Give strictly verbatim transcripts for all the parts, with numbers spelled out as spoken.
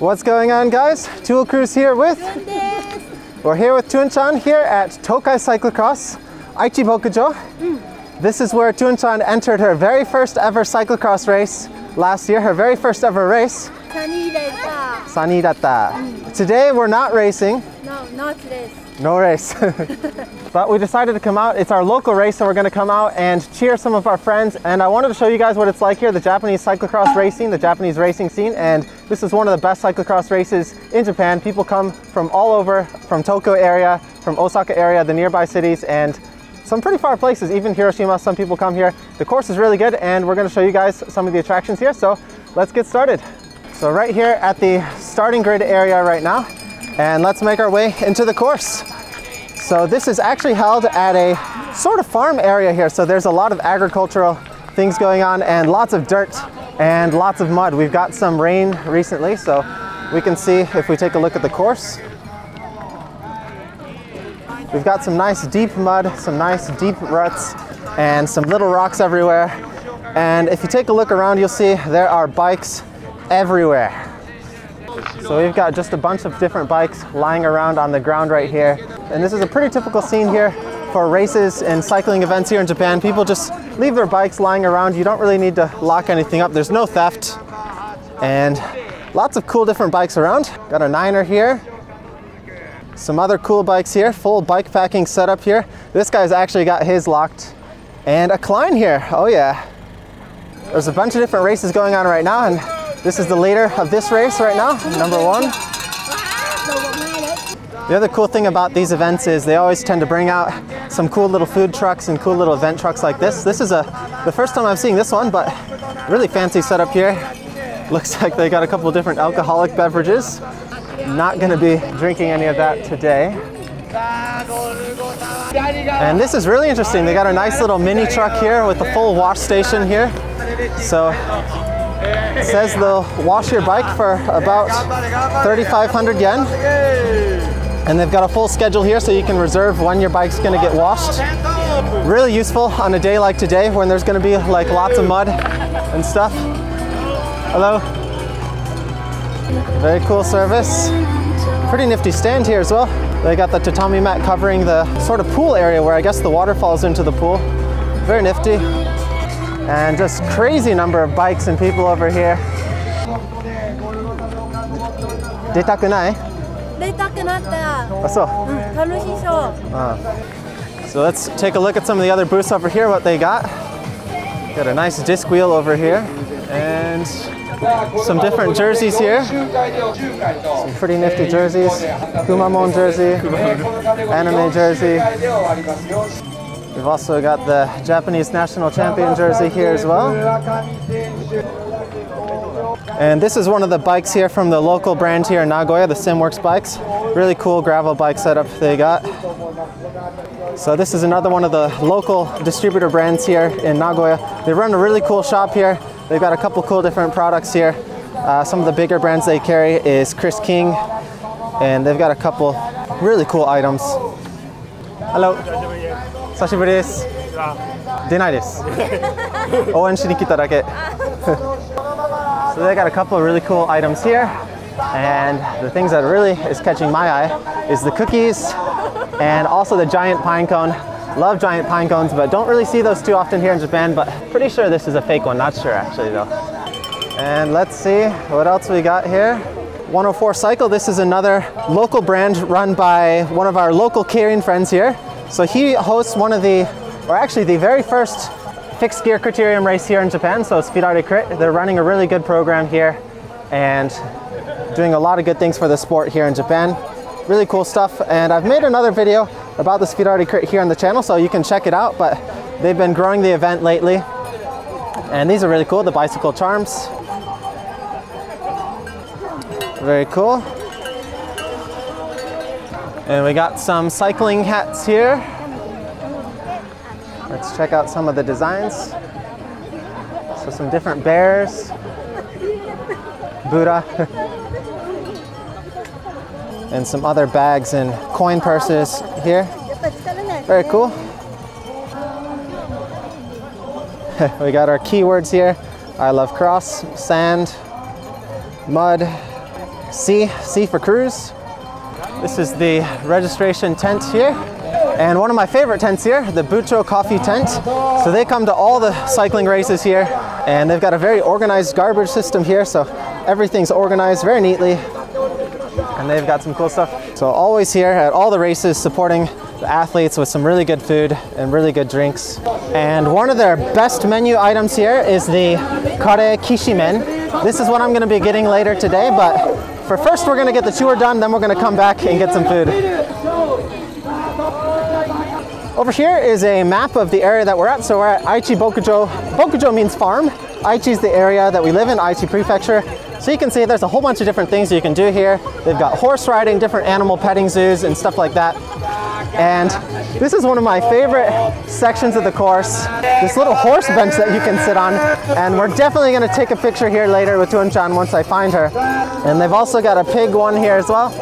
What's going on, guys? Two Wheel Cruise here with... We're here with Tun-chan here at Tokai Cyclocross, Aichi Bokujo. Mm. This is where Tun-chan entered her very first ever cyclocross race last year, her very first ever race. Sanidata. Sanidata. Mm. Today we're not racing. No, not race. No race. But we decided to come out. It's our local race, so we're going to come out and cheer some of our friends. And I wanted to show you guys what it's like here, the Japanese cyclocross racing, the Japanese racing scene. And this is one of the best cyclocross races in Japan. People come from all over, from Tokyo area, from Osaka area, the nearby cities, and some pretty far places, even Hiroshima. Some people come here. The course is really good, and we're going to show you guys some of the attractions here. So let's get started. So right here at the starting grid area right now, and let's make our way into the course. So this is actually held at a sort of farm area here. So there's a lot of agricultural things going on and lots of dirt and lots of mud. We've got some rain recently, so we can see if we take a look at the course. We've got some nice deep mud, some nice deep ruts, and some little rocks everywhere. And if you take a look around, you'll see there are bikes everywhere. So we've got just a bunch of different bikes lying around on the ground right here. And this is a pretty typical scene here for races and cycling events here in Japan. People just leave their bikes lying around. You don't really need to lock anything up. There's no theft. And lots of cool different bikes around. Got a Niner here. Some other cool bikes here. Full bike packing setup here. This guy's actually got his locked. And a Klein here. Oh yeah. There's a bunch of different races going on right now. And this is the leader of this race right now, number one. The other cool thing about these events is they always tend to bring out some cool little food trucks and cool little event trucks like this. This is a the first time I'm seeing this one, but really fancy setup here. Looks like they got a couple of different alcoholic beverages. Not going to be drinking any of that today. And this is really interesting. They got a nice little mini truck here with a full wash station here. So it says they'll wash your bike for about thirty-five hundred yen. And they've got a full schedule here so you can reserve when your bike's gonna get washed. Really useful on a day like today when there's gonna be like lots of mud and stuff. Hello. Very cool service. Pretty nifty stand here as well. They got the tatami mat covering the sort of pool area where I guess the water falls into the pool. Very nifty. And just crazy number of bikes and people over here. Detakunai? Detakunatta. So. Uh, so let's take a look at some of the other booths over here, what they got. Got a nice disc wheel over here. And some different jerseys here. Some pretty nifty jerseys. Kumamon jersey, anime jersey. We've also got the Japanese national champion jersey here as well. And this is one of the bikes here from the local brand here in Nagoya, the Simworks bikes. Really cool gravel bike setup they got. So this is another one of the local distributor brands here in Nagoya. They run a really cool shop here. They've got a couple cool different products here. Uh, some of the bigger brands they carry is Chris King, and they've got a couple really cool items. Hello. 久しぶりです。出ないです。応援しに来ただけ。So they got a couple of really cool items here, and the things that really is catching my eye is the cookies and also the giant pine cone. Love giant pine cones, but don't really see those too often here in Japan, but pretty sure this is a fake one. Not sure actually though. And let's see what else we got here. one oh four Cycle. This is another local brand run by one of our local Korean friends here. So he hosts one of the, or actually the very first fixed gear criterium race here in Japan, so Speed Art Crit. They're running a really good program here and doing a lot of good things for the sport here in Japan. Really cool stuff, and I've made another video about the Speed Art Crit here on the channel, so you can check it out, but they've been growing the event lately. And these are really cool, the bicycle charms. Very cool. And we got some cycling hats here. Let's check out some of the designs. So some different bears. Buddha. and some other bags and coin purses here. Very cool. We got our keywords here. I love cross, sand, mud, sea, sea for cruise. This is the registration tent here. And one of my favorite tents here, the Bucho Coffee tent. So they come to all the cycling races here, and they've got a very organized garbage system here. So everything's organized very neatly. And they've got some cool stuff. So always here at all the races supporting the athletes with some really good food and really good drinks. And one of their best menu items here is the Kare Kishimen. This is what I'm gonna be getting later today, but for first we're gonna get the tour done, then we're gonna come back and get some food. Over here is a map of the area that we're at. So we're at Aichi Bokujo. Bokujo means farm. Aichi is the area that we live in, Aichi Prefecture. So you can see there's a whole bunch of different things you can do here. They've got horse riding, different animal petting zoos and stuff like that. And this is one of my favorite sections of the course, this little horse bench that you can sit on. And we're definitely gonna take a picture here later with Tun-chan once I find her. And they've also got a pig one here as well.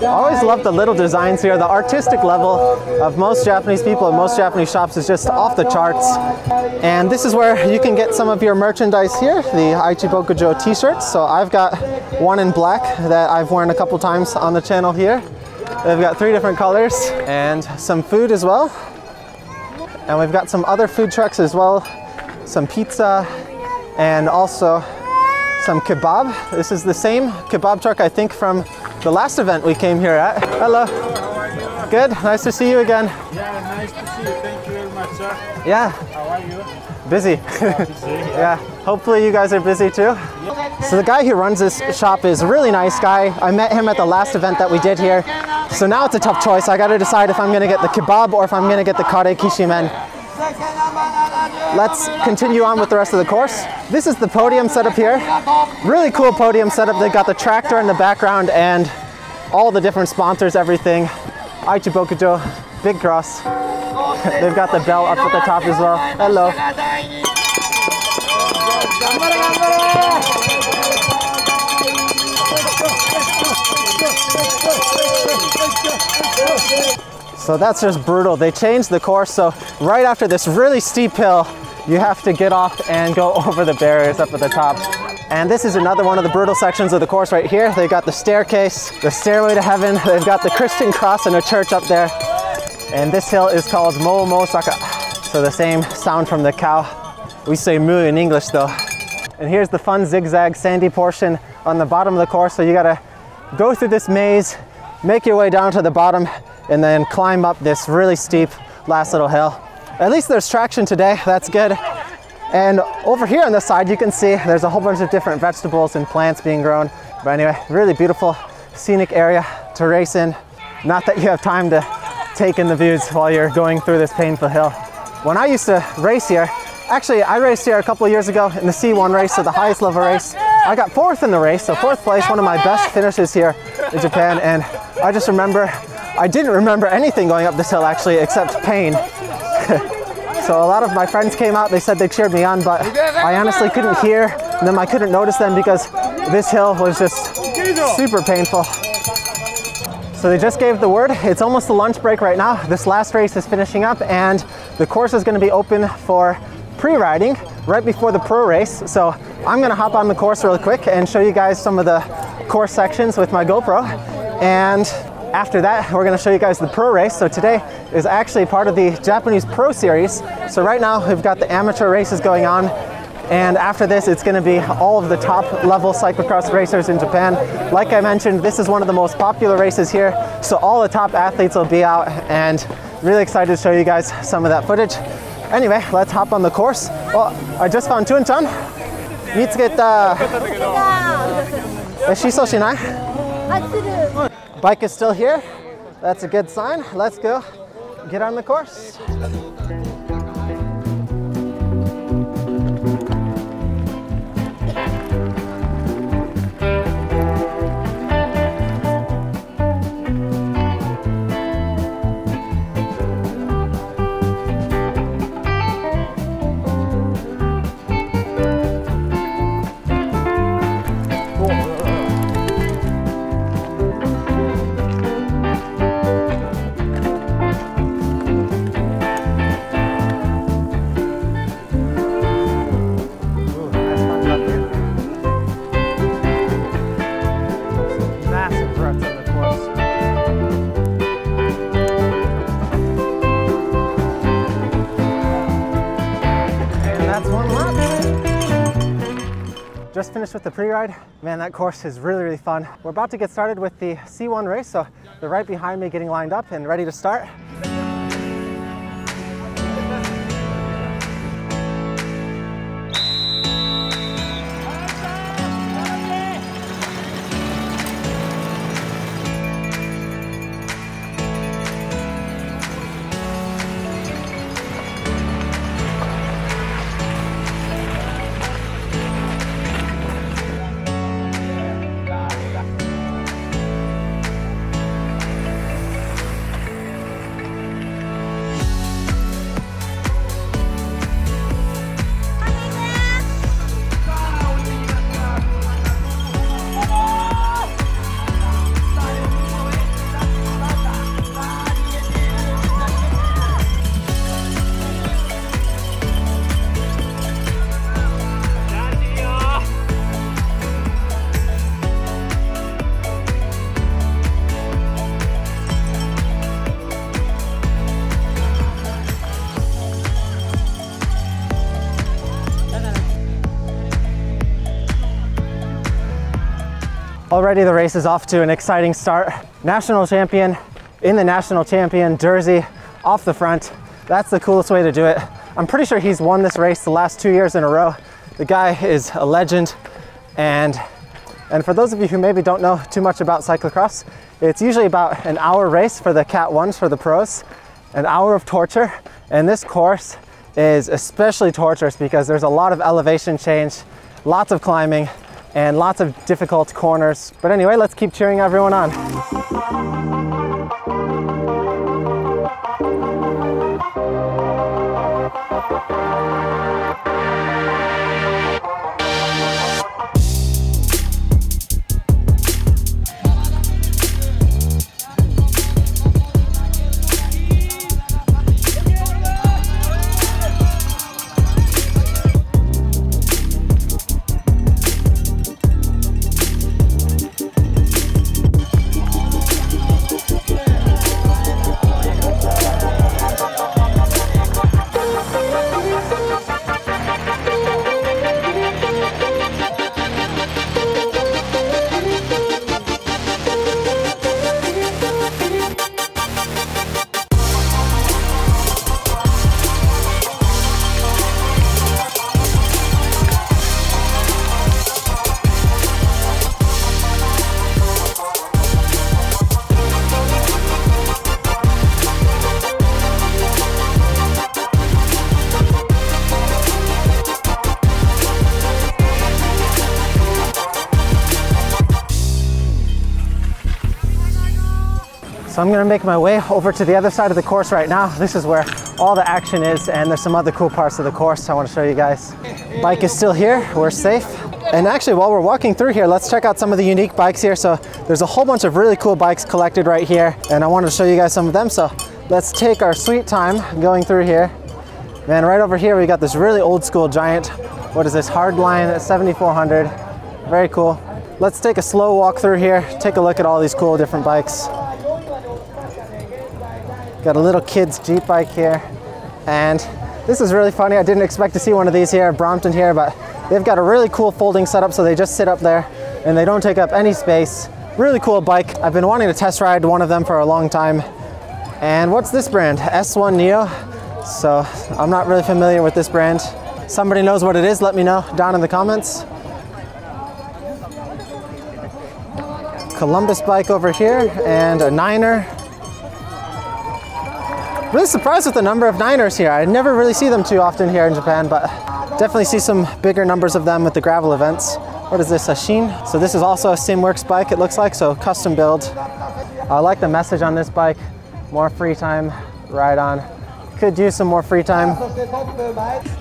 I always love the little designs here. The artistic level of most Japanese people in most Japanese shops is just off the charts. And this is where you can get some of your merchandise here, the Aichi Bokujo t-shirts. So I've got one in black that I've worn a couple times on the channel here. They've got three different colors and some food as well. And we've got some other food trucks as well. Some pizza and also some kebab. This is the same kebab truck, I think, from the last event we came here at. Hello. How are you? Good. Nice to see you again. Yeah, nice to see you. Thank you very much, sir. Yeah. How are you? Busy. Yeah. Hopefully you guys are busy too. So the guy who runs this shop is a really nice guy. I met him at the last event that we did here. So now it's a tough choice. I got to decide if I'm going to get the kebab or if I'm going to get the Kare Kishimen. Let's continue on with the rest of the course. This is the podium setup here. Really cool podium setup. They've got the tractor in the background and all the different sponsors, everything. Aichi Bokujo, big cross. They've got the bell up at the top as well. Hello. So that's just brutal. They changed the course, so right after this really steep hill, you have to get off and go over the barriers up at the top. And this is another one of the brutal sections of the course right here. They've got the staircase, the stairway to heaven, they've got the Chris King cross and a church up there. And this hill is called Momosaka. So the same sound from the cow. We say moo in English though. And here's the fun zigzag sandy portion on the bottom of the course. So you gotta go through this maze, make your way down to the bottom, and then climb up this really steep last little hill. At least there's traction today, that's good. And over here on this side, you can see there's a whole bunch of different vegetables and plants being grown. But anyway, really beautiful scenic area to race in. Not that you have time to take in the views while you're going through this painful hill. When I used to race here, actually I raced here a couple of years ago in the C one race, so the highest level race. I got fourth in the race, so fourth place, one of my best finishes here in Japan. And I just remember, I didn't remember anything going up this hill actually, except pain. So a lot of my friends came out, they said they cheered me on, but I honestly couldn't hear them, I couldn't notice them because this hill was just super painful. So they just gave the word, it's almost the lunch break right now. This last race is finishing up and the course is gonna be open for pre-riding right before the pro race. So I'm gonna hop on the course real quick and show you guys some of the course sections with my GoPro. And after that, we're gonna show you guys the pro race. So today is actually part of the Japanese Pro Series. So right now we've got the amateur races going on. And after this, it's gonna be all of the top level cyclocross racers in Japan. Like I mentioned, this is one of the most popular races here. So all the top athletes will be out and really excited to show you guys some of that footage. Anyway, let's hop on the course. Well, I just found Tun-chan. Mitsuketa. Is she so shinai? Bike is still here. That's a good sign. Let's go get on the course. Thank you. Just finished with the pre-ride. Man, that course is really, really fun. We're about to get started with the C one race, so they're right behind me getting lined up and ready to start. Already the race is off to an exciting start. National champion in the national champion jersey off the front. That's the coolest way to do it. I'm pretty sure he's won this race the last two years in a row. The guy is a legend. And, and for those of you who maybe don't know too much about cyclocross, it's usually about an hour race for the Cat ones for the pros, an hour of torture. And this course is especially torturous because there's a lot of elevation change, lots of climbing, and lots of difficult corners. But anyway, let's keep cheering everyone on. So I'm gonna make my way over to the other side of the course right now. This is where all the action is, and there's some other cool parts of the course I wanna show you guys. Bike is still here, we're safe. And actually, while we're walking through here, let's check out some of the unique bikes here. So there's a whole bunch of really cool bikes collected right here, and I wanted to show you guys some of them. So let's take our sweet time going through here. Man, right over here, we got this really old school giant. What is this, Hardline seventy-four hundred, very cool. Let's take a slow walk through here, take a look at all these cool different bikes. Got a little kid's Jeep bike here. And this is really funny. I didn't expect to see one of these here at Brompton here, but they've got a really cool folding setup, so they just sit up there and they don't take up any space. Really cool bike. I've been wanting to test ride one of them for a long time. And what's this brand? S one Neo. So I'm not really familiar with this brand. Somebody knows what it is, let me know down in the comments. Columbus bike over here and a Niner. Really surprised with the number of Niners here. I never really see them too often here in Japan, but definitely see some bigger numbers of them at the gravel events. What is this, a Shin? So this is also a Simworks bike, it looks like, so custom build. I like the message on this bike. More free time, ride on. Could use some more free time.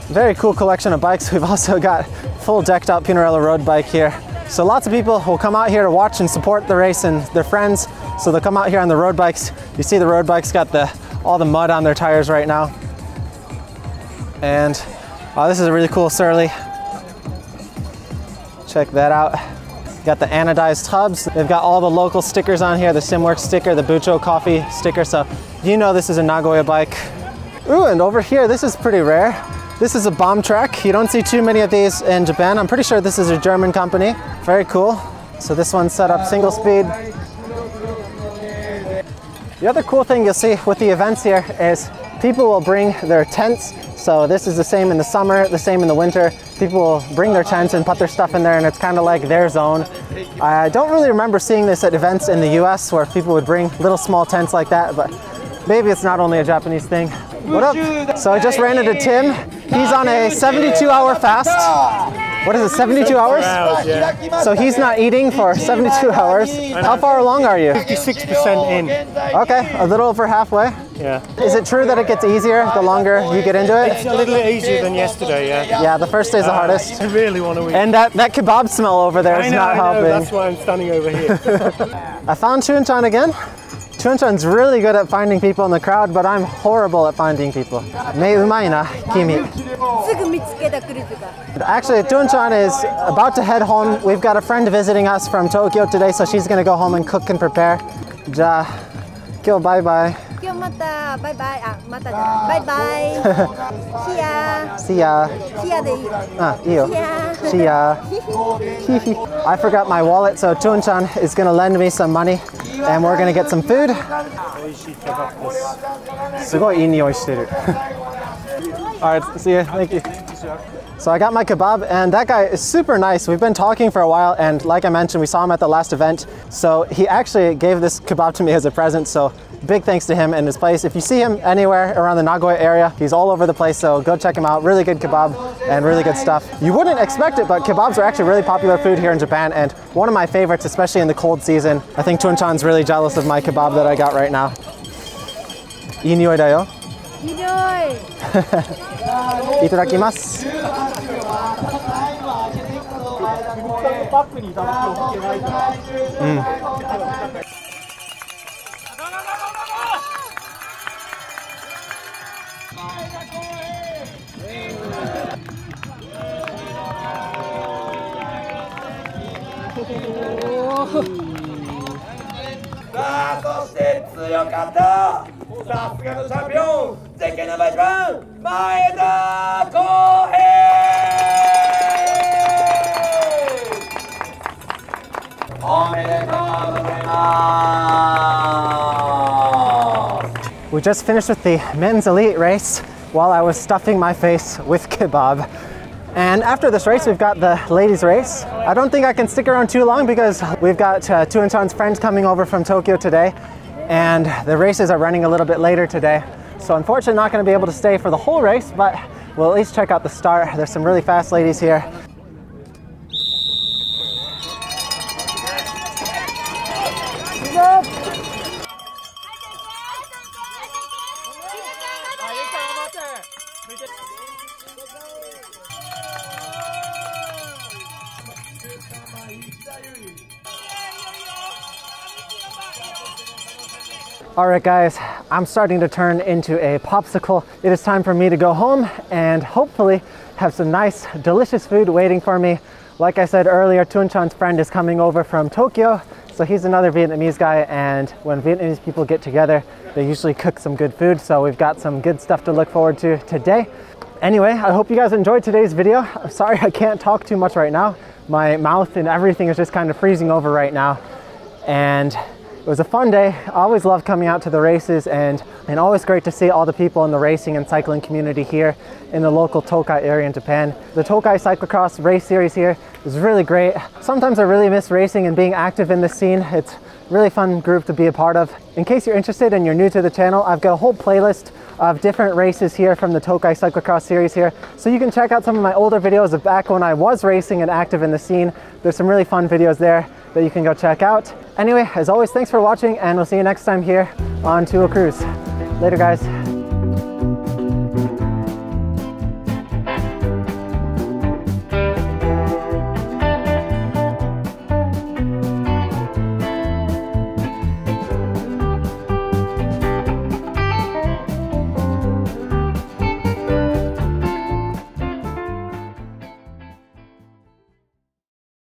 Very cool collection of bikes. We've also got full decked out Pinarello road bike here. So lots of people will come out here to watch and support the race and their friends. So they'll come out here on the road bikes. You see the road bikes got the all the mud on their tires right now. And oh, this is a really cool Surly. Check that out. Got the anodized hubs. They've got all the local stickers on here, the Simworks sticker, the Bucho Coffee sticker. So you know this is a Nagoya bike. Ooh, and over here, this is pretty rare. This is a Bombtrack. You don't see too many of these in Japan. I'm pretty sure this is a German company. Very cool. So this one's set up single speed. The other cool thing you'll see with the events here is people will bring their tents. So this is the same in the summer, the same in the winter. People will bring their tents and put their stuff in there, and it's kind of like their zone. I don't really remember seeing this at events in the U S where people would bring little small tents like that, but maybe it's not only a Japanese thing. What up? So I just ran into Tim. He's on a seventy-two hour fast. What is it, seventy-two hours? Yeah. So he's not eating for seventy-two hours. How far along are you? fifty-six percent in. Okay, a little over halfway. Yeah. Is it true that it gets easier the longer you get into it? It's a little easier than yesterday, yeah. Yeah, the first day's the hardest. I really want to eat. And that, that kebab smell over there is not helping. I know, that's why I'm standing over here. I found Tun-chan again. Shun-chan's really good at finding people in the crowd, but I'm horrible at finding people. Actually, Tun-chan is about to head home. We've got a friend visiting us from Tokyo today, so she's going to go home and cook and prepare. Ja, kyo bye-bye. Kyo mata, bye-bye. Ah, mata ja. Bye-bye. See ya. See ya. See ya de iyo. Ah, iyo. See ya. See ya. I forgot my wallet, so Tun-chan is going to lend me some money. And we're gonna get some food. Alright, see ya, thank you. So I got my kebab, and that guy is super nice. We've been talking for a while, and like I mentioned, we saw him at the last event. So he actually gave this kebab to me as a present, so big thanks to him and his place. If you see him anywhere around the Nagoya area, he's all over the place, so go check him out. Really good kebab and really good stuff. You wouldn't expect it, but kebabs are actually really popular food here in Japan, and one of my favorites, especially in the cold season. I think Tun-chan's really jealous of my kebab that I got right now. Ii nioi da yo. Itadakimasu. Mm. We just finished with the men's elite race while I was stuffing my face with kebab. And after this race, we've got the ladies' race. I don't think I can stick around too long because we've got uh, Tun-chan's friends coming over from Tokyo today, and the races are running a little bit later today. So unfortunately, not going to be able to stay for the whole race, but we'll at least check out the start. There's some really fast ladies here. Alright guys, I'm starting to turn into a popsicle. It is time for me to go home and hopefully have some nice, delicious food waiting for me. Like I said earlier, Tun-chan's friend is coming over from Tokyo, so he's another Vietnamese guy, and when Vietnamese people get together, they usually cook some good food, so we've got some good stuff to look forward to today. Anyway, I hope you guys enjoyed today's video. I'm sorry I can't talk too much right now. My mouth and everything is just kind of freezing over right now, and it was a fun day. I always love coming out to the races, and, and always great to see all the people in the racing and cycling community here in the local Tokai area in Japan. The Tokai Cyclocross race series here is really great. Sometimes I really miss racing and being active in this scene. It's a really fun group to be a part of. In case you're interested and you're new to the channel, I've got a whole playlist of different races here from the Tokai Cyclocross series here. So you can check out some of my older videos of back when I was racing and active in the scene. There's some really fun videos there that you can go check out. Anyway, as always, thanks for watching, and we'll see you next time here on Two Wheel Cruise. Later, guys.